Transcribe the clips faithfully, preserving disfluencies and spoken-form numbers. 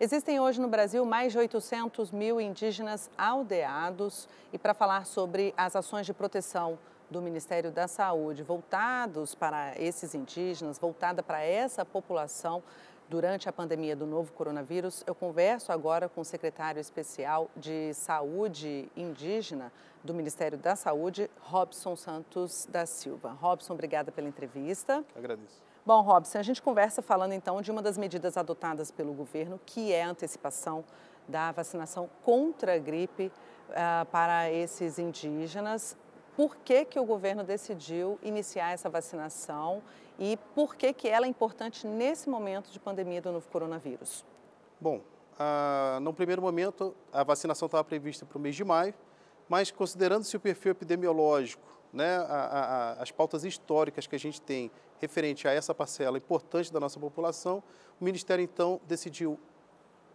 Existem hoje no Brasil mais de oitocentos mil indígenas aldeados e para falar sobre as ações de proteção do Ministério da Saúde voltados para esses indígenas, voltada para essa população durante a pandemia do novo coronavírus, eu converso agora com o secretário especial de Saúde Indígena do Ministério da Saúde, Robson Santos da Silva. Robson, obrigada pela entrevista. Eu agradeço. Bom, Robson, a gente conversa falando então de uma das medidas adotadas pelo governo, que é a antecipação da vacinação contra a gripe uh, para esses indígenas. Por que que o governo decidiu iniciar essa vacinação e por que que ela é importante nesse momento de pandemia do novo coronavírus? Bom, ah, no primeiro momento a vacinação estava prevista para o mês de maio, mas considerando-se o perfil epidemiológico, né, a, a, a, as pautas históricas que a gente tem referente a essa parcela importante da nossa população, o Ministério então decidiu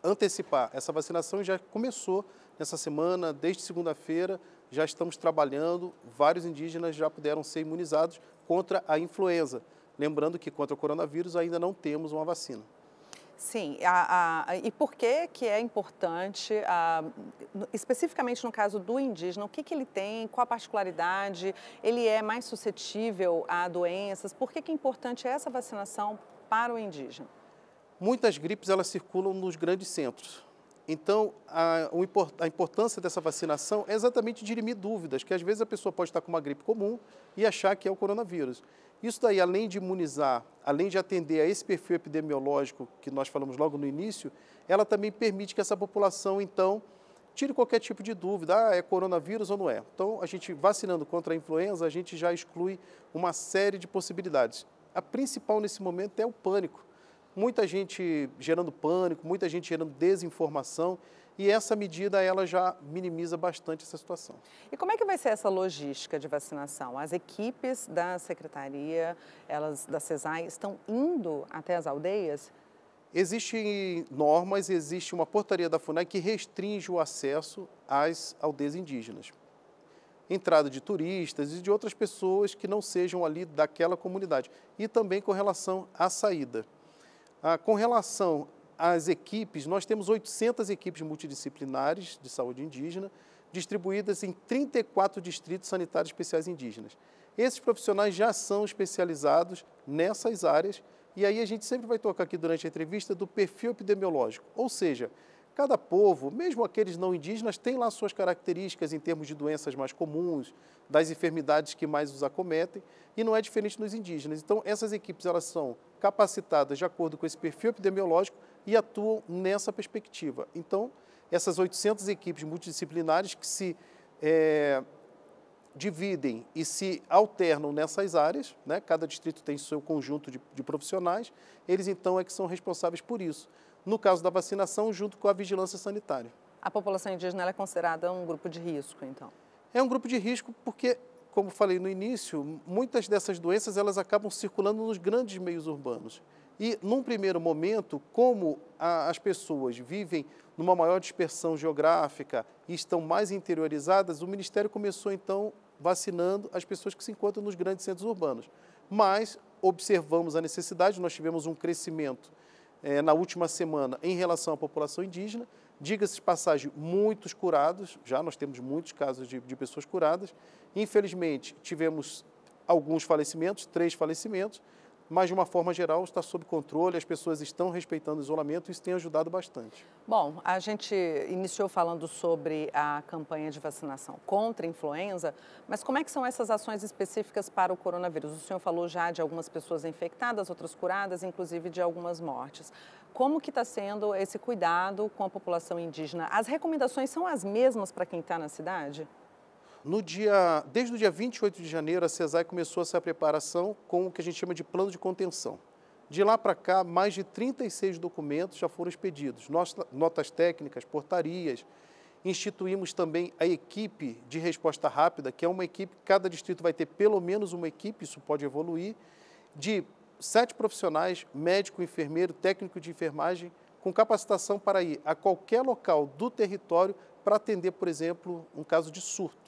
antecipar essa vacinação e já começou nessa semana, desde segunda-feira, já estamos trabalhando, vários indígenas já puderam ser imunizados contra a influenza. Lembrando que contra o coronavírus ainda não temos uma vacina. Sim, a, a, e por que que é importante, a, especificamente no caso do indígena, o que que ele tem, qual a particularidade, ele é mais suscetível a doenças, por que que é importante essa vacinação para o indígena? Muitas gripes elas circulam nos grandes centros. Então, a, a importância dessa vacinação é exatamente dirimir dúvidas, que às vezes a pessoa pode estar com uma gripe comum e achar que é o coronavírus. Isso daí, além de imunizar, além de atender a esse perfil epidemiológico que nós falamos logo no início, ela também permite que essa população, então, tire qualquer tipo de dúvida, ah, é coronavírus ou não é. Então, a gente vacinando contra a influenza, a gente já exclui uma série de possibilidades. A principal nesse momento é o pânico. Muita gente gerando pânico, muita gente gerando desinformação e essa medida ela já minimiza bastante essa situação. E como é que vai ser essa logística de vacinação? As equipes da Secretaria, elas da SESAI, estão indo até as aldeias? Existem normas, existe uma portaria da FUNAI que restringe o acesso às aldeias indígenas. Entrada de turistas e de outras pessoas que não sejam ali daquela comunidade. E também com relação à saída. Ah, com relação às equipes, nós temos oitocentas equipes multidisciplinares de saúde indígena, distribuídas em trinta e quatro distritos sanitários especiais indígenas. Esses profissionais já são especializados nessas áreas e aí a gente sempre vai tocar aqui durante a entrevista do perfil epidemiológico, ou seja, cada povo, mesmo aqueles não indígenas, tem lá suas características em termos de doenças mais comuns, das enfermidades que mais os acometem, e não é diferente nos indígenas. Então, essas equipes elas são capacitadas de acordo com esse perfil epidemiológico e atuam nessa perspectiva. Então, essas oitocentas equipes multidisciplinares que se é, dividem e se alternam nessas áreas, né? Cada distrito tem seu conjunto de, de profissionais, eles então é que são responsáveis por isso. No caso da vacinação, junto com a vigilância sanitária. A população indígena ela é considerada um grupo de risco, então? É um grupo de risco porque, como falei no início, muitas dessas doenças elas acabam circulando nos grandes meios urbanos. E, num primeiro momento, como a, as pessoas vivem numa maior dispersão geográfica e estão mais interiorizadas, o Ministério começou, então, vacinando as pessoas que se encontram nos grandes centros urbanos. Mas observamos a necessidade, nós tivemos um crescimento É, na última semana em relação à população indígena. Diga-se de passagem, muitos curados, já nós temos muitos casos de, de pessoas curadas. Infelizmente, tivemos alguns falecimentos, três falecimentos, mas de uma forma geral está sob controle, as pessoas estão respeitando o isolamento, isso tem ajudado bastante. Bom, a gente iniciou falando sobre a campanha de vacinação contra a influenza, mas como é que são essas ações específicas para o coronavírus? O senhor falou já de algumas pessoas infectadas, outras curadas, inclusive de algumas mortes. Como que está sendo esse cuidado com a população indígena? As recomendações são as mesmas para quem está na cidade? No dia, desde o dia vinte e oito de janeiro, a SESAI começou essa preparação com o que a gente chama de plano de contenção. De lá para cá, mais de trinta e seis documentos já foram expedidos, notas técnicas, portarias. Instituímos também a equipe de resposta rápida, que é uma equipe, cada distrito vai ter pelo menos uma equipe, isso pode evoluir, de sete profissionais, médico, enfermeiro, técnico de enfermagem, com capacitação para ir a qualquer local do território para atender, por exemplo, um caso de surto.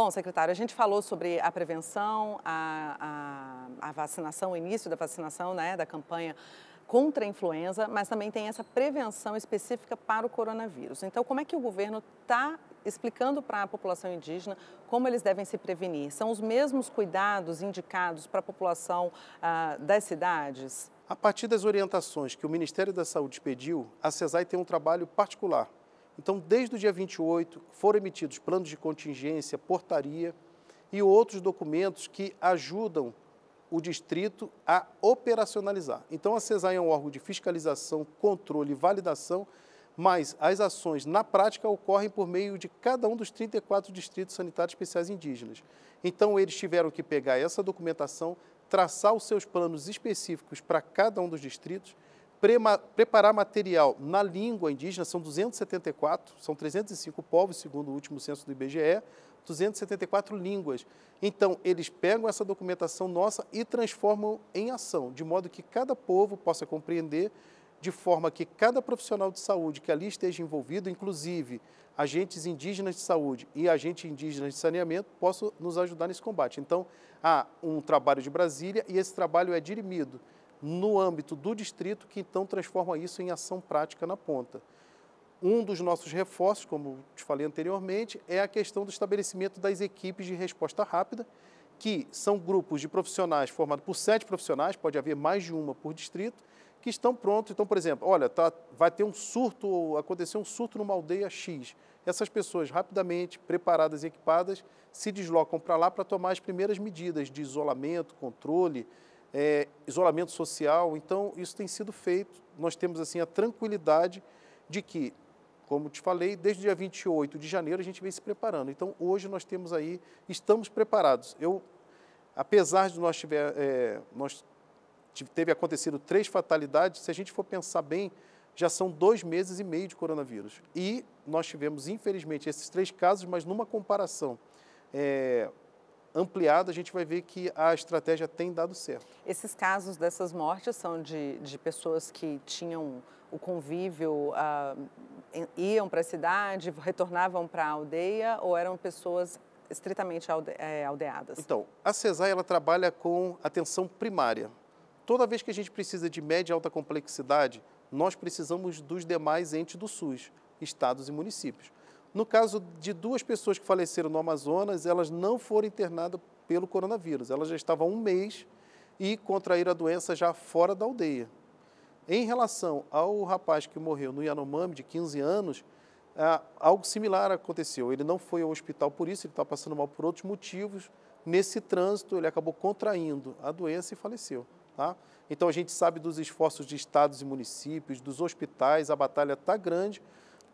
Bom, secretário, a gente falou sobre a prevenção, a, a, a vacinação, o início da vacinação, né, da campanha contra a influenza, mas também tem essa prevenção específica para o coronavírus. Então, como é que o governo está explicando para a população indígena como eles devem se prevenir? São os mesmos cuidados indicados para a população ah, das cidades? A partir das orientações que o Ministério da Saúde pediu, a SESAI tem um trabalho particular. Então, desde o dia vinte e oito, foram emitidos planos de contingência, portaria e outros documentos que ajudam o distrito a operacionalizar. Então, a SESAI é um órgão de fiscalização, controle e validação, mas as ações na prática ocorrem por meio de cada um dos trinta e quatro distritos sanitários especiais indígenas. Então, eles tiveram que pegar essa documentação, traçar os seus planos específicos para cada um dos distritos, preparar material na língua indígena, são duzentos e setenta e quatro, são trezentos e cinco povos, segundo o último censo do I B G E, duzentos e setenta e quatro línguas. Então, eles pegam essa documentação nossa e transformam em ação, de modo que cada povo possa compreender, de forma que cada profissional de saúde que ali esteja envolvido, inclusive agentes indígenas de saúde e agentes indígenas de saneamento, possam nos ajudar nesse combate. Então, há um trabalho de Brasília e esse trabalho é dirimido no âmbito do distrito, que então transforma isso em ação prática na ponta. Um dos nossos reforços, como te falei anteriormente, é a questão do estabelecimento das equipes de resposta rápida, que são grupos de profissionais formados por sete profissionais, pode haver mais de uma por distrito, que estão prontos. Então, por exemplo, olha, tá, vai ter um surto, ou aconteceu um surto numa aldeia X. Essas pessoas, rapidamente, preparadas e equipadas, se deslocam para lá para tomar as primeiras medidas de isolamento, controle, É, isolamento social. Então, isso tem sido feito. Nós temos, assim, a tranquilidade de que, como te falei, desde o dia vinte e oito de janeiro a gente vem se preparando. Então, hoje nós temos aí, estamos preparados. Eu, apesar de nós tiver, é, nós teve acontecido três fatalidades, se a gente for pensar bem, já são dois meses e meio de coronavírus. E nós tivemos, infelizmente, esses três casos, mas numa comparação é, ampliado, a gente vai ver que a estratégia tem dado certo. Esses casos dessas mortes são de, de pessoas que tinham o convívio, ah, iam para a cidade, retornavam para a aldeia, ou eram pessoas estritamente alde, é, aldeadas? Então, a SESAI, ela trabalha com atenção primária. Toda vez que a gente precisa de média e alta complexidade, nós precisamos dos demais entes do SUS, estados e municípios. No caso de duas pessoas que faleceram no Amazonas, elas não foram internadas pelo coronavírus. Elas já estavam há um mês e contraíram a doença já fora da aldeia. Em relação ao rapaz que morreu no Yanomami, de quinze anos, algo similar aconteceu. Ele não foi ao hospital por isso, ele está passando mal por outros motivos. Nesse trânsito, ele acabou contraindo a doença e faleceu. Tá? Então, a gente sabe dos esforços de estados e municípios, dos hospitais, a batalha está grande.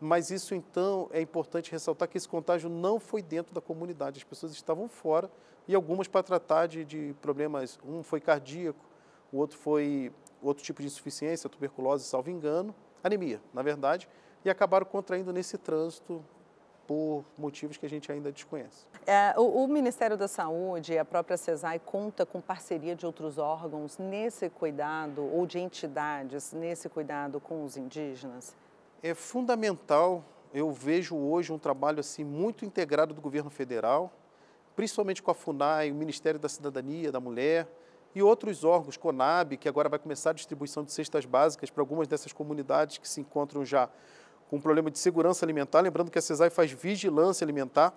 Mas isso, então, é importante ressaltar que esse contágio não foi dentro da comunidade. As pessoas estavam fora e algumas para tratar de, de problemas. Um foi cardíaco, o outro foi outro tipo de insuficiência, tuberculose, salvo engano, anemia, na verdade, e acabaram contraindo nesse trânsito por motivos que a gente ainda desconhece. É, o, o Ministério da Saúde e a própria SESAI conta com parceria de outros órgãos nesse cuidado, ou de entidades nesse cuidado com os indígenas? É fundamental, eu vejo hoje um trabalho assim, muito integrado do governo federal, principalmente com a FUNAI, o Ministério da Cidadania, da Mulher e outros órgãos, CONAB, que agora vai começar a distribuição de cestas básicas para algumas dessas comunidades que se encontram já com problema de segurança alimentar. Lembrando que a SESAI faz vigilância alimentar,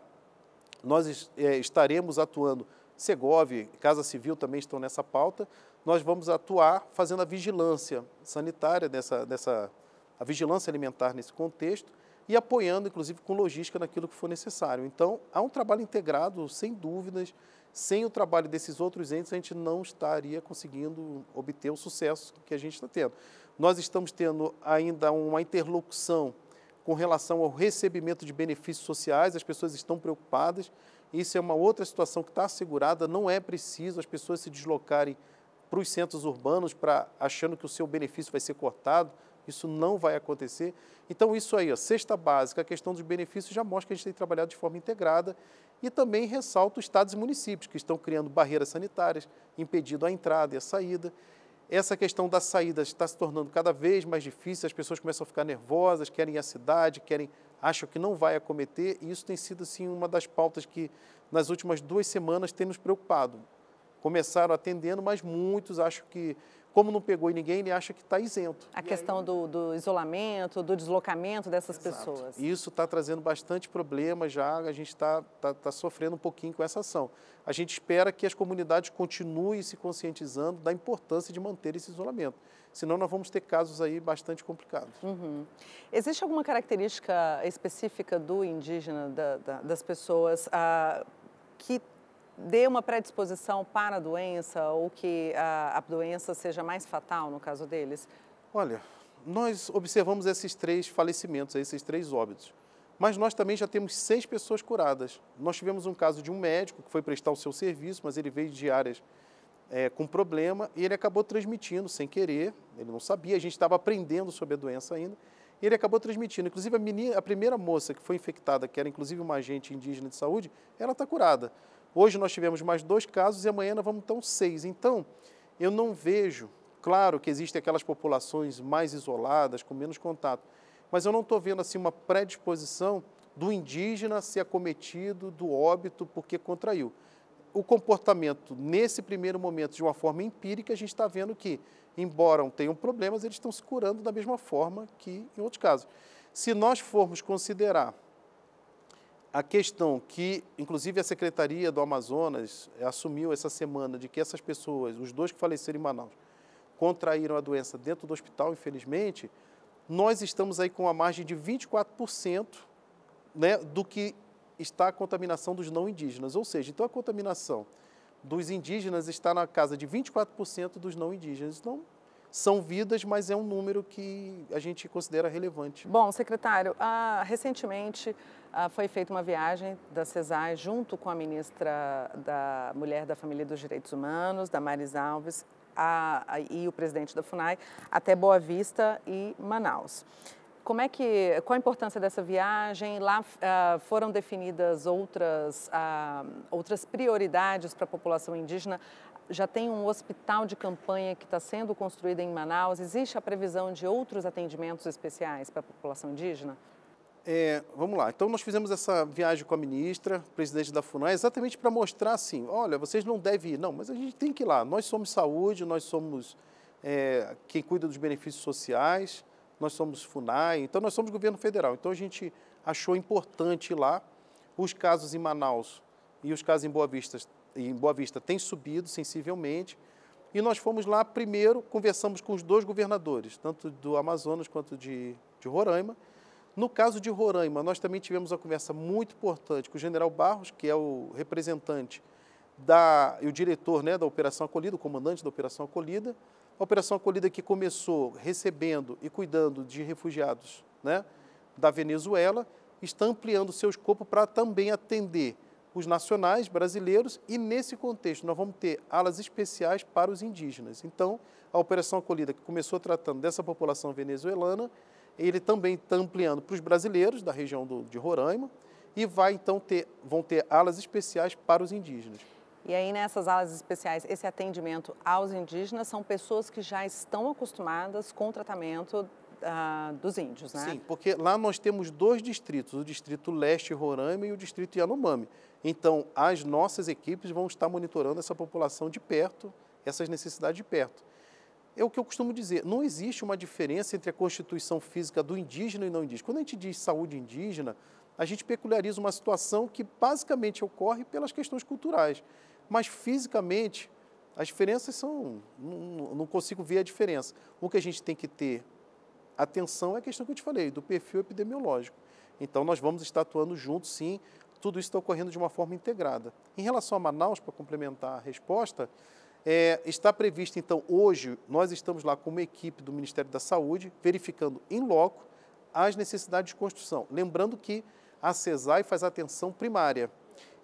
nós é, estaremos atuando, Segov, Casa Civil também estão nessa pauta, nós vamos atuar fazendo a vigilância sanitária dessa, dessa a vigilância alimentar nesse contexto e apoiando, inclusive, com logística naquilo que for necessário. Então, há um trabalho integrado, sem dúvidas. Sem o trabalho desses outros entes, a gente não estaria conseguindo obter o sucesso que a gente está tendo. Nós estamos tendo ainda uma interlocução com relação ao recebimento de benefícios sociais, as pessoas estão preocupadas. Isso é uma outra situação que está assegurada, não é preciso as pessoas se deslocarem para os centros urbanos pra, achando que o seu benefício vai ser cortado. Isso não vai acontecer. Então, isso aí, a cesta básica, a questão dos benefícios, já mostra que a gente tem trabalhado de forma integrada e também ressalta os estados e municípios, que estão criando barreiras sanitárias, impedindo a entrada e a saída. Essa questão da saída está se tornando cada vez mais difícil, as pessoas começam a ficar nervosas, querem ir à cidade, querem, acham que não vai acometer, e isso tem sido, assim, uma das pautas que, nas últimas duas semanas, tem nos preocupado. Começaram atendendo, mas muitos acham que Como não pegou em ninguém, ele acha que está isento. A e questão aí... do, do isolamento, do deslocamento dessas Exato. pessoas. Isso está trazendo bastante problema já, a gente está tá, tá sofrendo um pouquinho com essa ação. A gente espera que as comunidades continuem se conscientizando da importância de manter esse isolamento. Senão nós vamos ter casos aí bastante complicados. Uhum. Existe alguma característica específica do indígena, da, da, das pessoas, ah, que... dê uma predisposição para a doença ou que a, a doença seja mais fatal no caso deles? Olha, nós observamos esses três falecimentos, esses três óbitos, mas nós também já temos seis pessoas curadas. Nós tivemos um caso de um médico que foi prestar o seu serviço, mas ele veio de áreas é, com problema e ele acabou transmitindo sem querer, ele não sabia, a gente estava aprendendo sobre a doença ainda, e ele acabou transmitindo. Inclusive, a, menina, a primeira moça que foi infectada, que era inclusive uma agente indígena de saúde, ela está curada. Hoje nós tivemos mais dois casos e amanhã nós vamos ter seis. Então, eu não vejo, claro que existem aquelas populações mais isoladas, com menos contato, mas eu não estou vendo assim uma predisposição do indígena ser acometido do óbito porque contraiu. O comportamento, nesse primeiro momento, de uma forma empírica, a gente está vendo que, embora tenham problemas, eles estão se curando da mesma forma que em outros casos. Se nós formos considerar a questão que, inclusive, a Secretaria do Amazonas assumiu essa semana de que essas pessoas, os dois que faleceram em Manaus, contraíram a doença dentro do hospital, infelizmente, nós estamos aí com a margem de vinte e quatro por cento, né, do que está a contaminação dos não indígenas. Ou seja, então a contaminação dos indígenas está na casa de vinte e quatro por cento dos não indígenas. Então, são vidas, mas é um número que a gente considera relevante. Bom, secretário, ah, recentemente ah, foi feita uma viagem da SESAI junto com a ministra da Mulher, da Família e dos Direitos Humanos, Damaris Alves, a, a, e o presidente da FUNAI, até Boa Vista e Manaus. Como é que, qual a importância dessa viagem? Lá ah, foram definidas outras, ah, outras prioridades para a população indígena. Já tem um hospital de campanha que está sendo construído em Manaus. Existe a previsão de outros atendimentos especiais para a população indígena? É, vamos lá. Então, nós fizemos essa viagem com a ministra, presidente da FUNAI, exatamente para mostrar assim, olha, vocês não devem ir. Não, mas a gente tem que ir lá. Nós somos saúde, nós somos é, quem cuida dos benefícios sociais, nós somos FUNAI, então nós somos governo federal. Então, a gente achou importante ir lá. Os casos em Manaus e os casos em Boa Vista em Boa Vista tem subido sensivelmente, e nós fomos lá primeiro, conversamos com os dois governadores, tanto do Amazonas quanto de, de Roraima. No caso de Roraima, nós também tivemos uma conversa muito importante com o General Barros, que é o representante da, e o diretor, né, da Operação Acolhida, o comandante da Operação Acolhida. A Operação Acolhida que começou recebendo e cuidando de refugiados, né, da Venezuela, está ampliando o seu escopo para também atender os nacionais brasileiros, e nesse contexto nós vamos ter alas especiais para os indígenas. Então, a Operação Acolhida, que começou tratando dessa população venezuelana, ele também está ampliando para os brasileiros da região do, de Roraima, e vai então ter, vão ter alas especiais para os indígenas. E aí, nessas alas especiais, esse atendimento aos indígenas são pessoas que já estão acostumadas com o tratamento ah, dos índios, né? Sim, porque lá nós temos dois distritos, o distrito Leste Roraima e o distrito Yanomami. Então, as nossas equipes vão estar monitorando essa população de perto, essas necessidades de perto. É o que eu costumo dizer, não existe uma diferença entre a constituição física do indígena e não indígena. Quando a gente diz saúde indígena, a gente peculiariza uma situação que basicamente ocorre pelas questões culturais. Mas fisicamente, as diferenças são... não, não consigo ver a diferença. O que a gente tem que ter atenção é a questão que eu te falei, do perfil epidemiológico. Então, nós vamos estar atuando juntos, sim. Tudo isso está ocorrendo de uma forma integrada. Em relação a Manaus, para complementar a resposta, é, está previsto, então, hoje, nós estamos lá com uma equipe do Ministério da Saúde, verificando em loco as necessidades de construção. Lembrando que a SESAI faz atenção primária.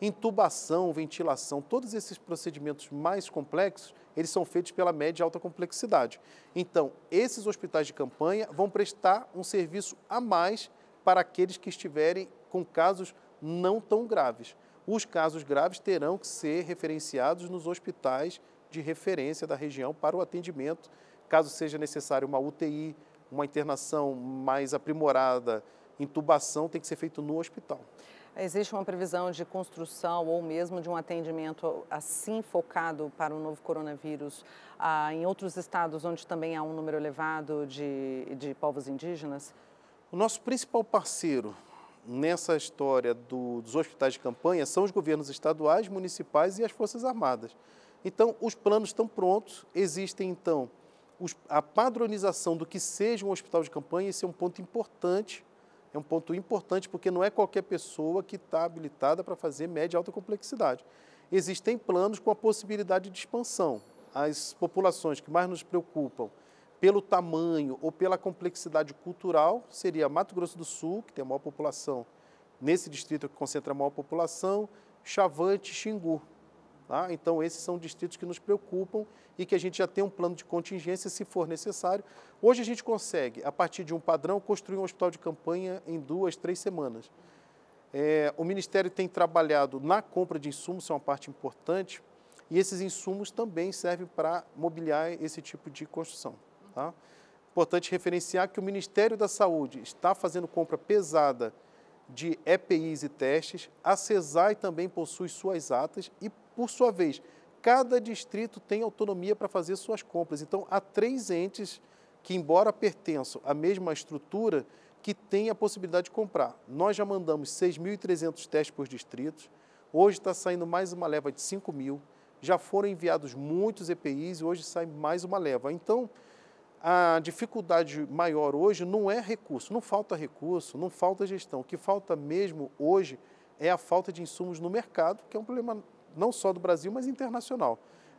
Intubação, ventilação, todos esses procedimentos mais complexos, eles são feitos pela média e alta complexidade. Então, esses hospitais de campanha vão prestar um serviço a mais para aqueles que estiverem com casos não tão graves. Os casos graves terão que ser referenciados nos hospitais de referência da região para o atendimento, caso seja necessário uma U T I, uma internação mais aprimorada, intubação, tem que ser feito no hospital. Existe uma previsão de construção ou mesmo de um atendimento assim focado para o novo coronavírus ah, em outros estados onde também há um número elevado de, de povos indígenas? O nosso principal parceiro nessa história do, dos hospitais de campanha são os governos estaduais, municipais e as Forças Armadas. Então, os planos estão prontos, existem então os, a padronização do que seja um hospital de campanha, esse é um ponto importante. É um ponto importante porque não é qualquer pessoa que está habilitada para fazer média e alta complexidade. Existem planos com a possibilidade de expansão. As populações que mais nos preocupam pelo tamanho ou pela complexidade cultural seria Mato Grosso do Sul, que tem a maior população, nesse distrito que concentra a maior população, Xavante e Xingu. Tá? Então, esses são distritos que nos preocupam e que a gente já tem um plano de contingência, se for necessário. Hoje a gente consegue, a partir de um padrão, construir um hospital de campanha em duas, três semanas. É, o Ministério tem trabalhado na compra de insumos, isso é uma parte importante, e esses insumos também servem para mobiliar esse tipo de construção. Tá? Importante referenciar que o Ministério da Saúde está fazendo compra pesada de E P Is e testes, a SESAI também possui suas atas e, por sua vez, cada distrito tem autonomia para fazer suas compras. Então, há três entes que, embora pertençam à mesma estrutura, que têm a possibilidade de comprar. Nós já mandamos seis mil e trezentos testes por distrito, hoje está saindo mais uma leva de cinco mil, já foram enviados muitos E P Is e hoje sai mais uma leva. Então, a dificuldade maior hoje não é recurso, não falta recurso, não falta gestão. O que falta mesmo hoje é a falta de insumos no mercado, que é um problema não só do Brasil, mas internacional.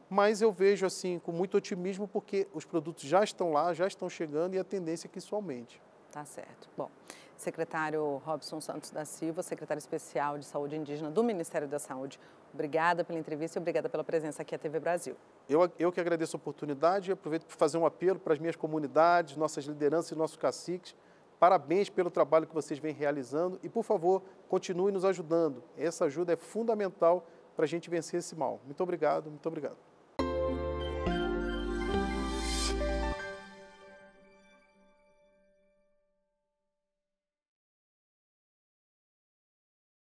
Mas eu vejo assim com muito otimismo, porque os produtos já estão lá, já estão chegando e a tendência é que isso aumente. Tá certo. Bom, secretário Robson Santos da Silva, secretário especial de Saúde Indígena do Ministério da Saúde, obrigada pela entrevista e obrigada pela presença aqui à T V Brasil. Eu, eu que agradeço a oportunidade e aproveito para fazer um apelo para as minhas comunidades, nossas lideranças e nossos caciques. Parabéns pelo trabalho que vocês vêm realizando e, por favor, continuem nos ajudando. Essa ajuda é fundamental para a gente vencer esse mal. Muito obrigado, muito obrigado.